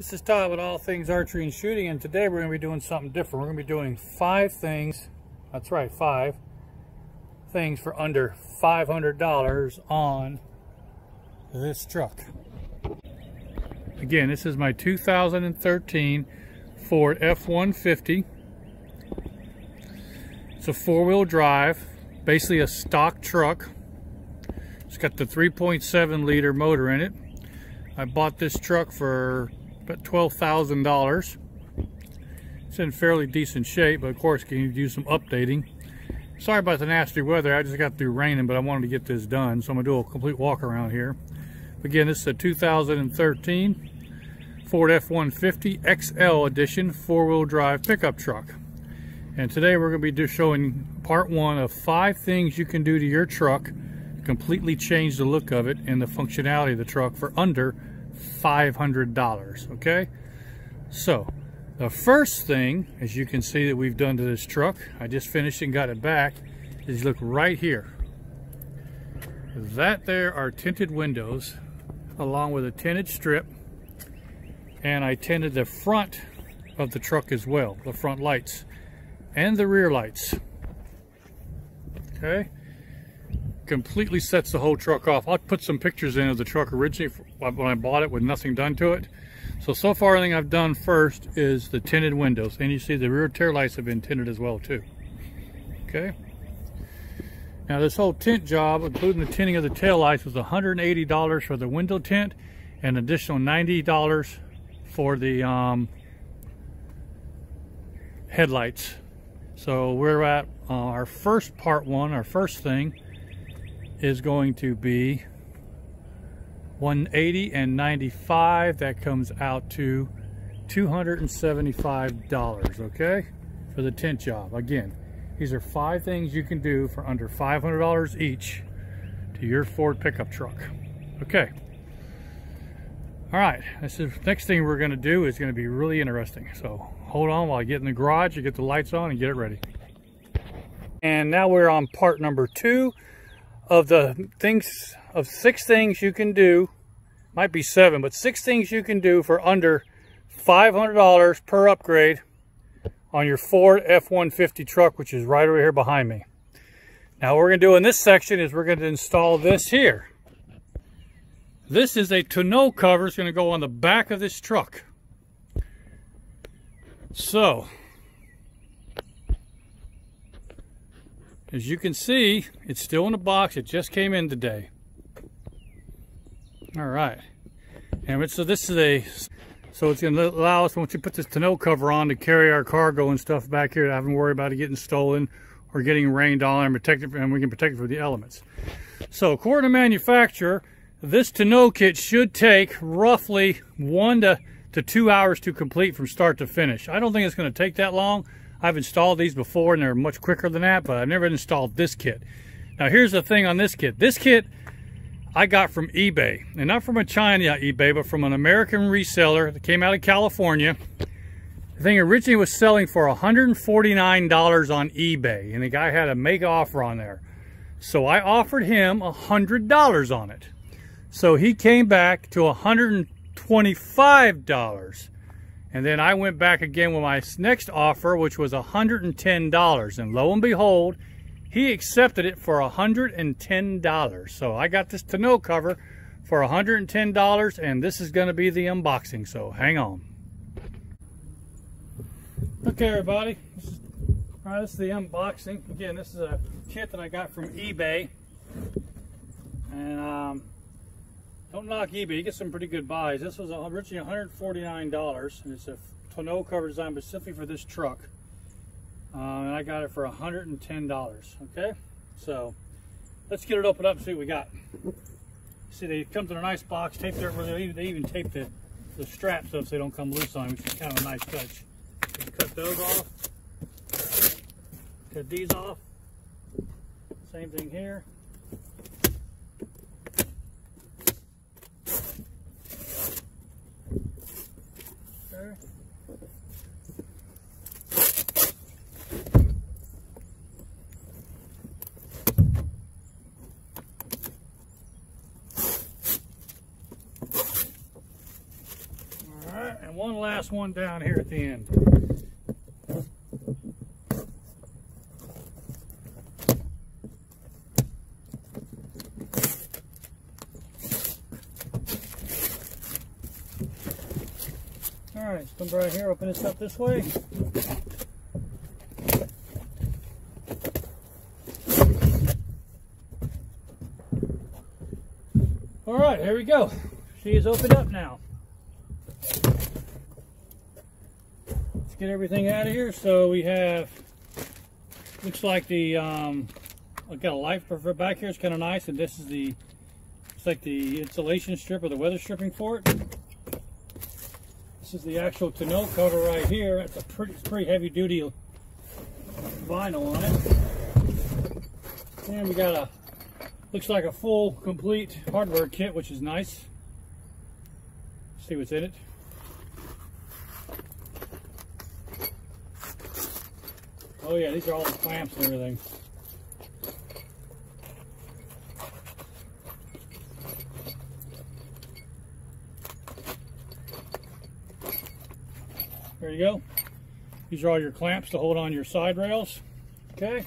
This is Todd with All Things Archery and Shooting, and today we're going to be doing something different. We're going to be doing five things, that's right, five things for under $500 on this truck. Again, this is my 2013 Ford F-150. It's a four-wheel drive, basically a stock truck. It's got the 3.7 liter motor in it. I bought this truck for about $12,000. It's in fairly decent shape, but of course can use some updating. Sorry about the nasty weather. I just got through raining, but I wanted to get this done, so I'm gonna do a complete walk around here. Again, this is a 2013 Ford F-150 XL edition four-wheel drive pickup truck. And today we're gonna be just showing part one of five things you can do to your truck, completely change the look of it and the functionality of the truck for under $500, okay? So, the first thing, as you can see that we've done to this truck, I just finished and got it back, is look right here. That there are tinted windows along with a tinted strip, and I tinted the front of the truck as well, the front lights and the rear lights, okay? Completely sets the whole truck off. I'll put some pictures in of the truck originally when I bought it with nothing done to it. So far everything I've done first is the tinted windows, and you see the rear tail lights have been tinted as well too. Okay. Now this whole tint job, including the tinting of the tail lights, was $180 for the window tint and an additional $90 for the headlights. So we're at our first part one. Our first thing is going to be $180 and $95. That comes out to $275, okay, for the tint job. Again, these are five things you can do for under $500 each to your Ford pickup truck. Okay. All right, this is next thing we're going to do is going to be really interesting. So hold on while I get in the garage and get the lights on and get it ready. And now we're on part number two. Of six things you can do, might be seven, but six things you can do for under $500 per upgrade on your Ford F-150 truck, which is right over here behind me. Now what we're going to do in this section is we're going to install this here. This is a tonneau cover. It's going to go on the back of this truck. So, as you can see, it's still in the box. It just came in today. All right. And so this is it's going to allow us, once you put this tonneau cover on, to carry our cargo and stuff back here, to having to worry about it getting stolen or getting rained on, and protect it, and we can protect it from the elements. So according to manufacturer, this tonneau kit should take roughly 1 to 2 hours to complete from start to finish. I don't think it's going to take that long. I've installed these before and they're much quicker than that, but I've never installed this kit. Now here's the thing on this kit. This kit I got from eBay, and not from a China eBay, but from an American reseller that came out of California. The thing originally was selling for $149 on eBay, and the guy had a mega offer on there. So I offered him $100 on it. So he came back to $125. And then I went back again with my next offer, which was $110. And lo and behold, he accepted it for $110. So I got this tonneau cover for $110, and this is going to be the unboxing. So hang on. Okay, everybody. This is the unboxing. Again, this is a kit that I got from eBay. And don't knock eBay, you get some pretty good buys. This was originally $149, and it's a tonneau cover designed specifically for this truck. And I got it for $110, okay? So, let's get it opened up and see what we got. See, they come in a nice box, taped there, they even tape the straps up so they don't come loose on them, which is kind of a nice touch. Just cut those off. Cut these off. Same thing here. and one last one down here at the end. Alright, let's come right here, open this up this way. Alright, here we go. She is opened up now. Let's get everything out of here. So we have, looks like the, I've got a light for back here. It's kind of nice, and this is the, it's like the insulation strip or the weather stripping for it. This is the actual tonneau cover right here. It's a pretty heavy duty vinyl on it. And we got a, looks like a full complete hardware kit, which is nice. See what's in it. Oh yeah, these are all the clamps and everything. There you go. These are all your clamps to hold on your side rails. Okay.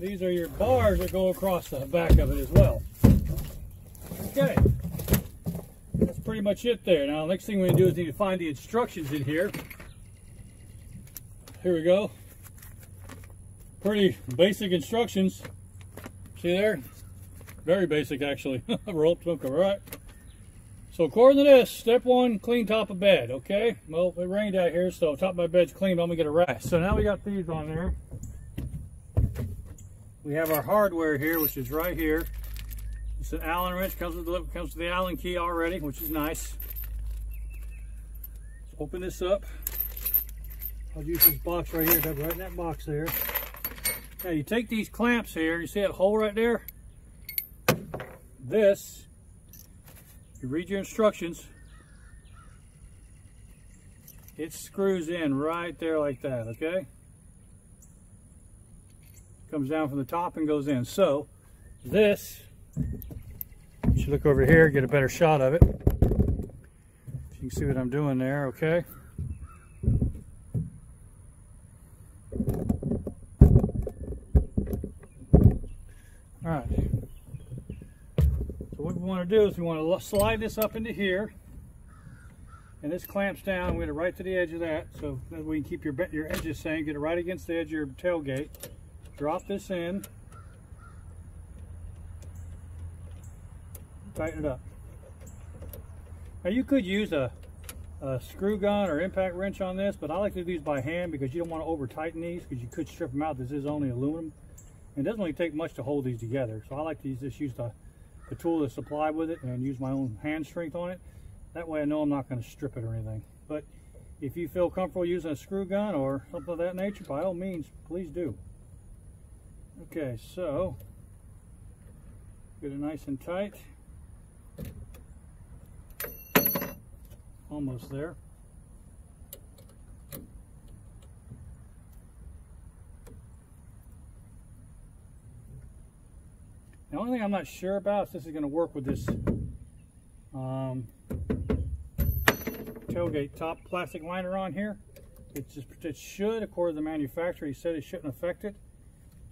These are your bars that go across the back of it as well. Okay, that's pretty much it there. Now, the next thing we're going to do is need to find the instructions in here. Here we go. Pretty basic instructions. See there? Very basic, actually. Roll up to them, right? So according to this, step one, clean top of bed, okay? Well, it rained out here, so top of my bed's clean, but I'm going to get a rest. So now we got these on there. We have our hardware here, which is right here. It's an Allen wrench, comes with the Allen key already, which is nice. Let's open this up. I'll use this box right here, right in that box there. Now you take these clamps here, you see that hole right there? This, you read your instructions, it screws in right there like that, okay? Comes down from the top and goes in. So this, you should look over here, get a better shot of it. If you can see what I'm doing there, okay? All right. So what we want to do is we want to slide this up into here, and this clamps down. We're going to right to the edge of that, so that we can keep your edges same. Get it right against the edge of your tailgate. Drop this in, tighten it up. Now you could use a screw gun or impact wrench on this, but I like to do these by hand because you don't want to over tighten these because you could strip them out. This is only aluminum. And it doesn't really take much to hold these together. So I like to just use the tool that's supplied with it and use my own hand strength on it. That way I know I'm not going to strip it or anything. But if you feel comfortable using a screw gun or something of that nature, by all means, please do. Okay, so get it nice and tight. Almost there. The only thing I'm not sure about is this is going to work with this tailgate top plastic liner on here. It should, according to the manufacturer, he said it shouldn't affect it.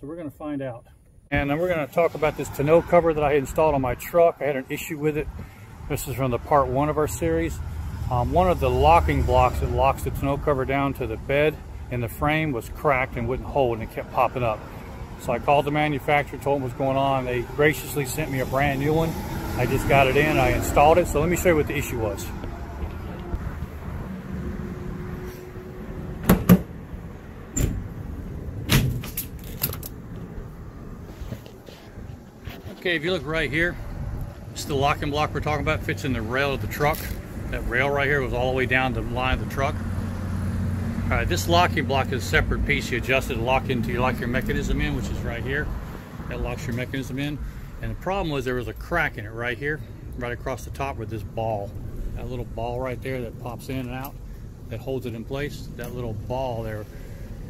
So we're going to find out. And then we're going to talk about this tonneau cover that I installed on my truck. I had an issue with it. This is from the part one of our series. One of the locking blocks that locks the tonneau cover down to the bed and the frame was cracked and wouldn't hold, and it kept popping up. So I called the manufacturer, told them what's going on. They graciously sent me a brand new one. I just got it in, I installed it. So let me show you what the issue was. Okay, if you look right here, it's the locking block we're talking about. Fits in the rail of the truck. That rail right here was all the way down the line of the truck. All right, this locking block is a separate piece. You adjust it to lock into your mechanism in, which is right here. That locks your mechanism in. And the problem was there was a crack in it right here, right across the top with this ball. That little ball right there that pops in and out, that holds it in place. That little ball there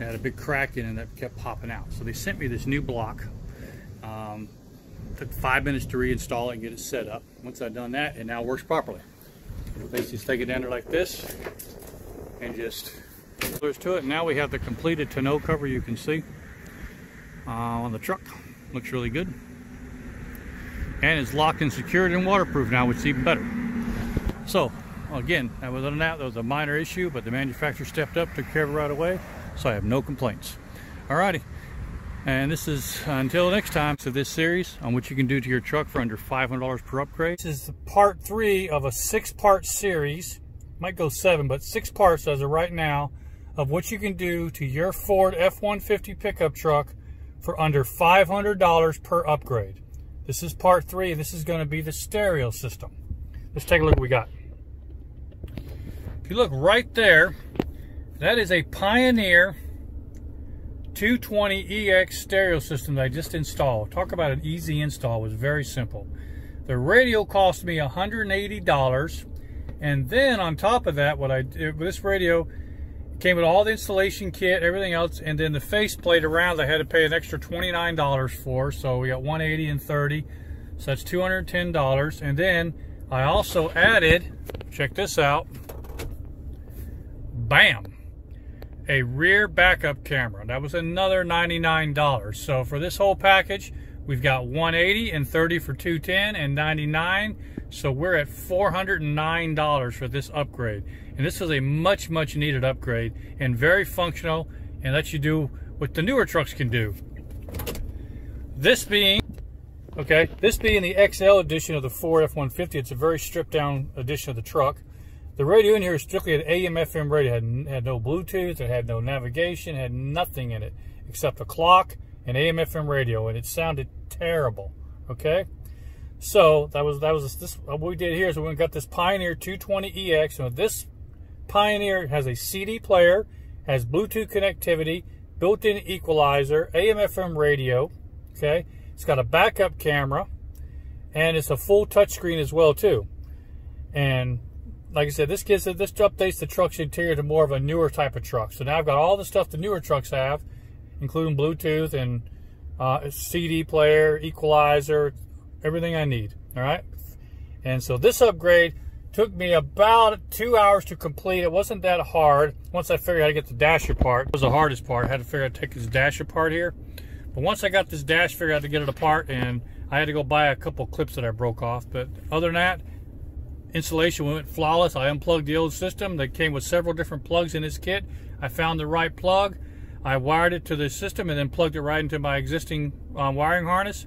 had a big crack in it that kept popping out. So they sent me this new block. Took 5 minutes to reinstall it and get it set up. Once I've done that, it now works properly. Basically just take it down there like this and just close to it. Now we have the completed tonneau cover, you can see on the truck. Looks really good. And it's locked and secured and waterproof now, which is even better. So again, other than that, there was a minor issue, but the manufacturer stepped up, took care of it right away, so I have no complaints. Alrighty, and this is until next time to this series on what you can do to your truck for under $500 per upgrade. This is part 3 of a 6-part series, might go 7, but 6 parts as of right now, of what you can do to your Ford F-150 pickup truck for under $500 per upgrade. This is part 3. This is going to be the stereo system. Let's take a look what we got. If you look right there, that is a Pioneer 220EX stereo system that I just installed. Talk about an easy install. It was very simple. The radio cost me $180, and then on top of that, what I did with this radio, it came with all the installation kit, everything else, and then the faceplate around I had to pay an extra $29 for. So we got $180 and $30, so that's $210. And then I also added, check this out, bam, a rear backup camera. That was another $99. So for this whole package, we've got $180 and $30 for $210 and $99. So we're at $409 for this upgrade. And this is a much, much needed upgrade and very functional and lets you do what the newer trucks can do. This being, okay, this being the XL edition of the Ford F-150, it's a very stripped down edition of the truck. The radio in here is strictly an AM/FM radio. It had no Bluetooth, it had no navigation, it had nothing in it except a clock and AM/FM radio, and it sounded terrible. Okay, so that was this. What we did here is we got this Pioneer 220EX. Now this Pioneer has a CD player, has Bluetooth connectivity, built-in equalizer, AM/FM radio. Okay, it's got a backup camera, and it's a full touchscreen as well too, and like I said, this updates the truck's interior to more of a newer type of truck. So now I've got all the stuff the newer trucks have, including Bluetooth and CD player, equalizer, everything I need. All right. And so this upgrade took me about 2 hours to complete. It wasn't that hard. Once I figured out how to get the dash apart, it was the hardest part. I had to figure out how to take this dash apart here. But once I got this dash, figured out how to get it apart, and I had to go buy a couple clips that I broke off. But other than that, installation went flawless. I unplugged the old system. They came with several different plugs in this kit. I found the right plug. I wired it to the system and then plugged it right into my existing wiring harness.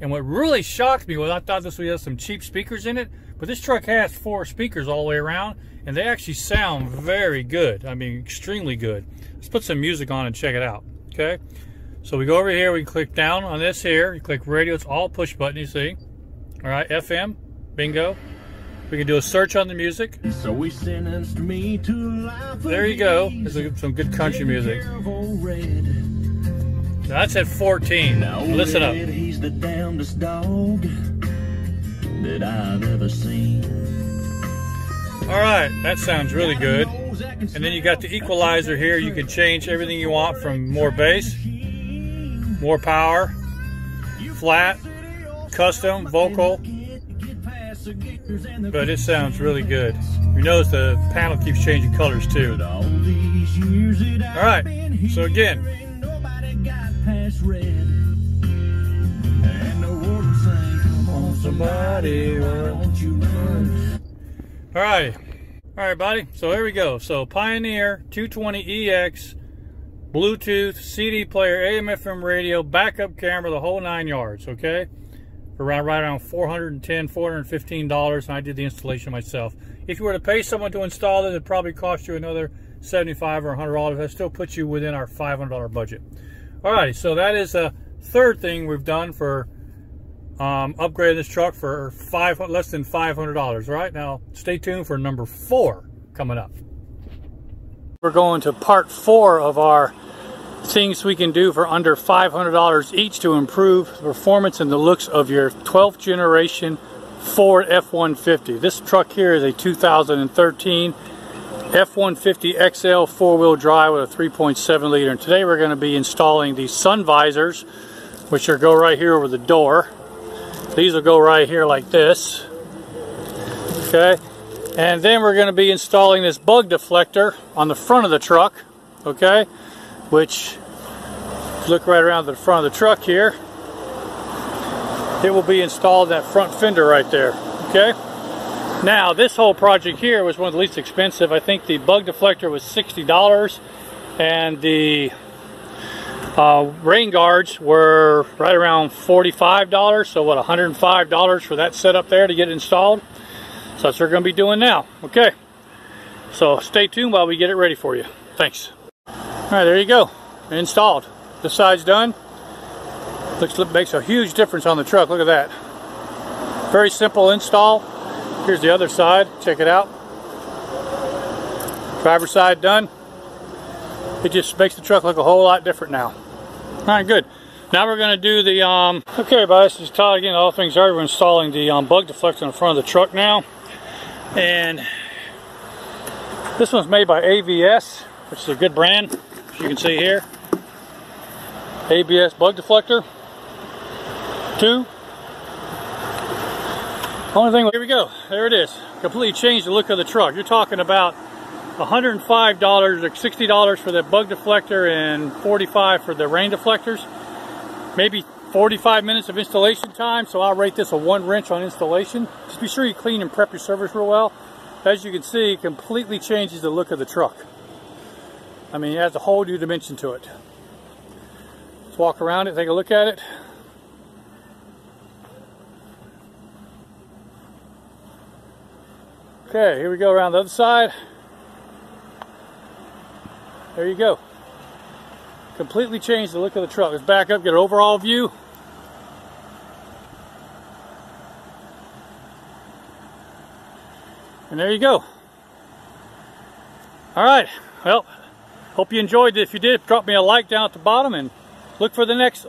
And what really shocked me was I thought this would have some cheap speakers in it, but this truck has 4 speakers all the way around, and they actually sound very good. I mean, extremely good. Let's put some music on and check it out. Okay, so we go over here, we click down on this here, you click radio, it's all push button, you see. All right, FM, bingo. We can do a search on the music. So we sentenced me to life. There you go. There's some good country music. Now that's at 14. Listen up. He's the damnedest dog that I've ever seen. All right, that sounds really good. And then you got the equalizer here. You can change everything you want from more bass, more power, flat, custom, vocal. But it sounds really good. You notice the panel keeps changing colors too. Alright, so again, alright buddy, so here we go. So Pioneer 220EX, Bluetooth, CD player, AM/FM radio, backup camera, the whole 9 yards. Okay, right around $410, $415, and I did the installation myself. If you were to pay someone to install it, it'd probably cost you another $75 or $100. That still puts you within our $500 budget. All right, so that is the third thing we've done for upgrading this truck for less than $500. All right, now stay tuned for number 4 coming up. We're going to part 4 of our things we can do for under $500 each to improve the performance and the looks of your 12th generation Ford F-150. This truck here is a 2013 F-150 XL four-wheel drive with a 3.7 liter. And today we're going to be installing the sun visors, which are go right here over the door. These will go right here like this. Okay, and then we're going to be installing this bug deflector on the front of the truck, okay, which, if you look right around the front of the truck here, it will be installed in that front fender right there, okay. Now, this whole project here was one of the least expensive. I think the bug deflector was $60, and the rain guards were right around $45, so what, $105 for that setup there to get it installed. So that's what we're going to be doing now, okay. So stay tuned while we get it ready for you. Thanks. Alright, there you go, installed. This side's done. Makes a huge difference on the truck, look at that. Very simple install. Here's the other side, check it out. Driver's side done. It just makes the truck look a whole lot different now. Alright, good. Now we're going to do the, okay everybody, this is Todd again, All Things Hard. We're installing the bug deflector in front of the truck now. And this one's made by AVS, which is a good brand, as you can see here. ABS bug deflector. 2. Only thing, here we go, there it is. Completely changed the look of the truck. You're talking about $105 or $60 for the bug deflector and $45 for the rain deflectors. Maybe 45 minutes of installation time, so I'll rate this a 1 wrench on installation. Just be sure you clean and prep your service real well. As you can see, it completely changes the look of the truck. I mean, it adds a whole new dimension to it. Let's walk around it, take a look at it. Okay, here we go around the other side. There you go. Completely changed the look of the truck. Let's back up, get an overall view. And there you go. Alright, well, hope you enjoyed it. If you did, drop me a like down at the bottom and look for the next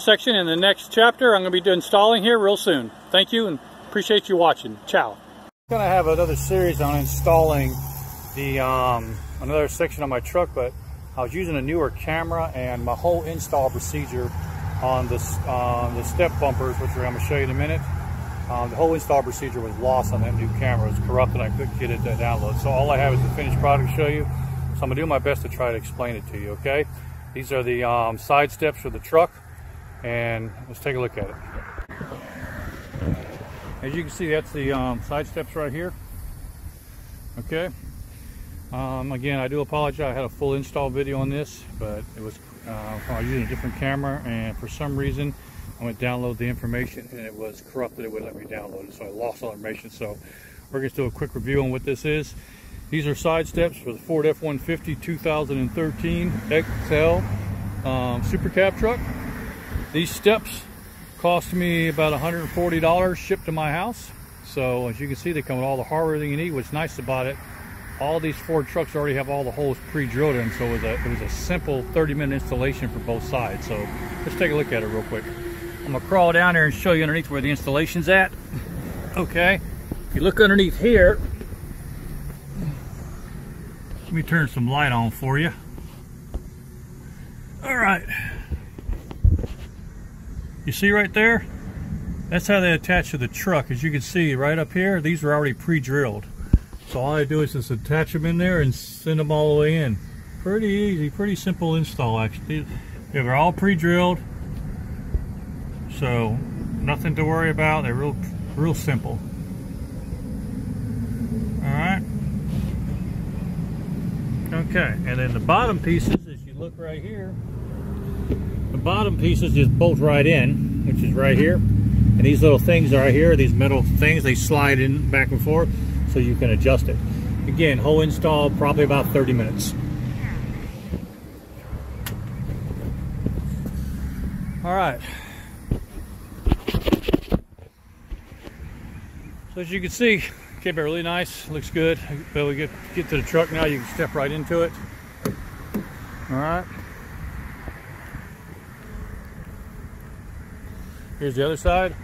section in the next chapter. I'm going to be installing here real soon. Thank you and appreciate you watching. Ciao. I'm gonna have another series on installing the another section on my truck, but I was using a newer camera, and my whole install procedure on this the step bumpers, which I'm gonna show you in a minute, the whole install procedure was lost on that new camera. It was corrupted. I couldn't get it to download. So all I have is the finished product to show you. So I'm gonna do my best to try to explain it to you. Okay, these are the side steps for the truck, and let's take a look at it. As you can see, that's the side steps right here. Okay. Again, I do apologize. I had a full install video on this, but it was using a different camera, and for some reason, I went to download the information, and it was corrupted. It wouldn't let me download it, so I lost all information. So we're going to do a quick review on what this is. These are side steps for the Ford F-150 2013 XL Super Cab truck. These steps cost me about $140 shipped to my house. So as you can see, they come with all the hardware that you need. What's nice about it, all these Ford trucks already have all the holes pre-drilled in, so it was a simple 30-minute installation for both sides. So let's take a look at it real quick. I'm gonna crawl down here and show you underneath where the installation's at. Okay, if you look underneath here, let me turn some light on for you. All right. You see right there? That's how they attach to the truck. As you can see right up here, these are already pre-drilled. So all I do is just attach them in there and send them all the way in. Pretty easy, pretty simple install actually. They're all pre-drilled, so nothing to worry about. They're real simple. All right. Okay, and then the bottom pieces, if you look right here, the bottom pieces just bolt right in, which is right here, and these little things right here, these metal things, they slide in back and forth so you can adjust it. Again, whole install probably about 30 minutes. All right, so as you can see, came out really nice, looks good. But we get to the truck now, you can step right into it. All right, here's the other side.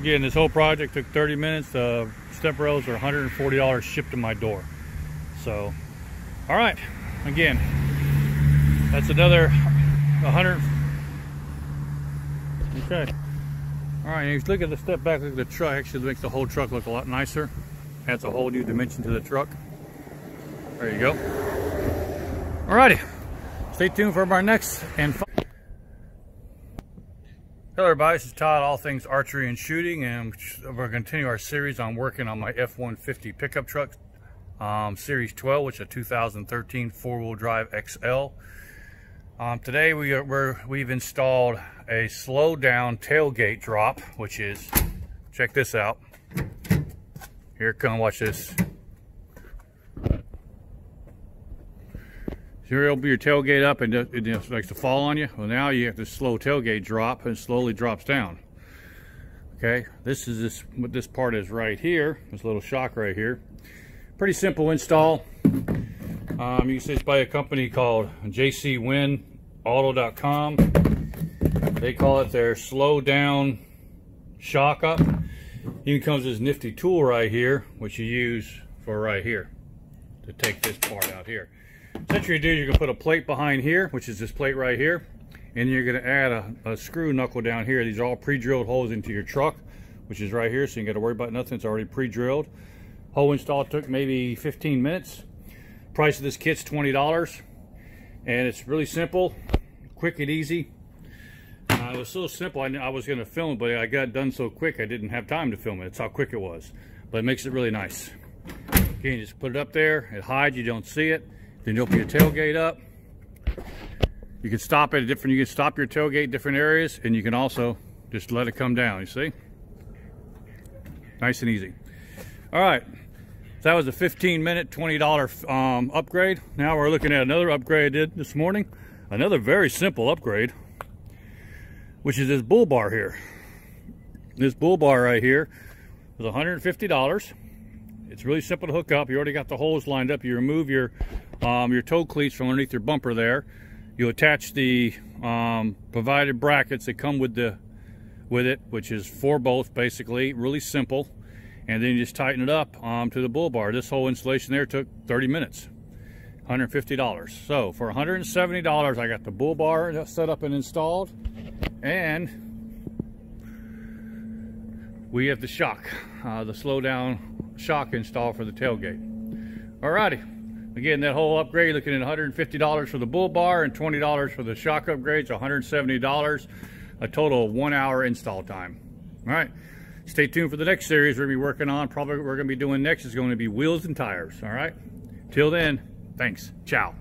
Again, this whole project took 30 minutes. The step rails are $140 shipped to my door. So, all right. Again, that's another 100. Okay. All right, if you look at the step back, look at the truck, actually makes the whole truck look a lot nicer. Adds a whole new dimension to the truck. There you go. All righty. Stay tuned for our next and final. Hello everybody, this is Todd, all things archery and shooting, and we're going to continue our series on working on my F-150 pickup truck, Series 12, which is a 2013 four-wheel drive XL. Today we've installed a slow down tailgate drop, which is, check this out. Here, come watch this. Here it'll be your tailgate up and it just likes to fall on you. Well, now you have to slow tailgate drop and it slowly drops down. Okay, this is what this part is right here, this little shock right here. Pretty simple install. You can see it's by a company called JCWinAuto.com. They call it their slow down shock up. Even comes this nifty tool right here, which you use for right here to take this part out here. Essentially, you do, you're gonna put a plate behind here, which is this plate right here, and you're gonna add a screw knuckle down here. These are all pre-drilled holes into your truck, which is right here, so you ain't gotta worry about nothing. It's already pre-drilled. Whole install took maybe 15 minutes. Price of this kit's $20, and it's really simple, quick and easy. It was so simple I was going to film, but I got done so quick I didn't have time to film it. That's how quick it was, but it makes it really nice. Again, you just put it up there, it hides, you don't see it. Then you open your tailgate up. You can stop it at different. You can stop your tailgate different areas, and you can also just let it come down. You see, nice and easy. All right. So that was a 15-minute, $20 upgrade. Now we're looking at another upgrade I did this morning. Another very simple upgrade, which is this bull bar here. This bull bar right here is $150. It's really simple to hook up. You already got the holes lined up. You remove your toe cleats from underneath your bumper there. You attach the provided brackets that come with it, which is four bolts basically. Really simple. And then you just tighten it up to the bull bar. This whole installation there took 30 minutes, $150. So for $170, I got the bull bar set up and installed, and we have the shock, the slow down shock install for the tailgate. Alrighty, again, that whole upgrade, looking at $150 for the bull bar and $20 for the shock upgrades, $170, a total of 1 hour install time. All right. Stay tuned for the next series we're going to be working on. Probably what we're going to be doing next is going to be wheels and tires. All right. Till then, thanks. Ciao.